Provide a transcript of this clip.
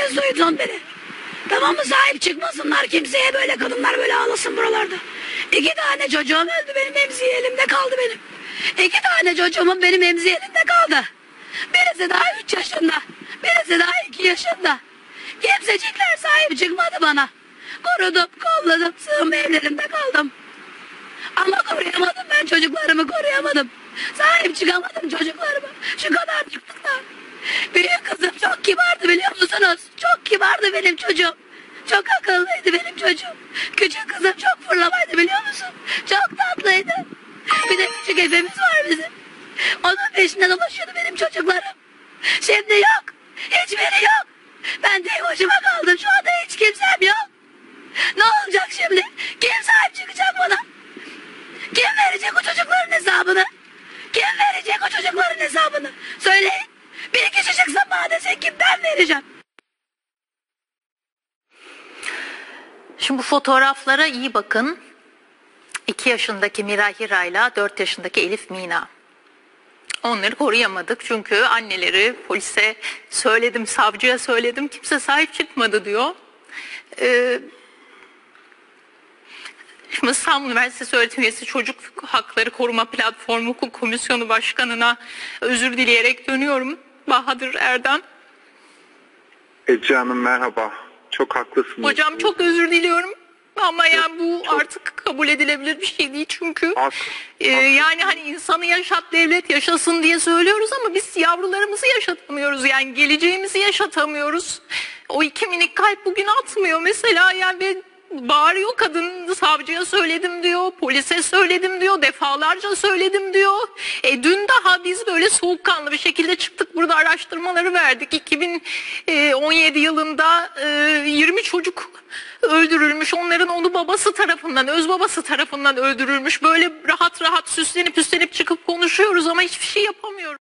herkes duysun beni. Tamam mı? Sahip çıkmasınlar kimseye, böyle kadınlar böyle ağlasın buralarda. 2 tane çocuğum öldü, benim emziği elimde kaldı benim. 2 tane çocuğumun benim emziği elimde kaldı. Birisi daha 3 yaşında. Birisi daha 2 yaşında. Kimsecikler sahip çıkmadı bana. Korudum, kolladım, sığınma evlerimde kaldım. Ama koruyamadım, ben çocuklarımı koruyamadım. Sahip çıkamadım çocuklarıma. Şu kadar çıktıklar. Büyük kızım çok kibardı, biliyor musunuz? Çok kibardı benim çocuğum. Çok akıllıydı benim çocuğum. Küçük kızım çok fırlamaydı, biliyor musun? Çok tatlıydı. Bir de küçük efemiz var bizim. Onun peşinden dolaşıyordu benim çocuklarım. Şimdi yok. Hiçbiri yok. Ben tek başıma kaldım. Şu anda hiç kimsem yok. Ne olacak şimdi? Kim sahip çıkacak bana? Kim verecek o çocukların hesabını? Kim verecek o çocukların hesabını? Söyleyin. Bir kişi çıksa bana desin ki ben vereceğim. Şimdi bu fotoğraflara iyi bakın. 2 yaşındaki Mirahira ile 4 yaşındaki Elif Mina. Onları koruyamadık çünkü anneleri polise söyledim, savcıya söyledim, kimse sahip çıkmadı diyor. Şimdi İstanbul Üniversitesi öğretim üyesi Çocuk Hakları Koruma Platformu Hukuk Komisyonu Başkanı'na özür dileyerek dönüyorum. Bahadır Erdan. Ece Hanım merhaba. Çok haklısınız. Hocam çok özür diliyorum. Ama yani bu çok artık kabul edilebilir bir şey değil çünkü yani hani insanı yaşat devlet yaşasın diye söylüyoruz ama biz yavrularımızı yaşatamıyoruz, yani geleceğimizi yaşatamıyoruz. O 2 minik kalp bugün atmıyor mesela, yani bağırıyor kadın, savcıya söyledim diyor, polise söyledim diyor, defalarca söyledim diyor. Dün daha biz böyle soğukkanlı bir şekilde çıktık, burada araştırmaları verdik. 2017 yılında 20 çocuk öldürülmüş, onların onu babası tarafından, öz babası tarafından öldürülmüş. Böyle rahat rahat süslenip püslenip çıkıp konuşuyoruz ama hiçbir şey yapamıyoruz.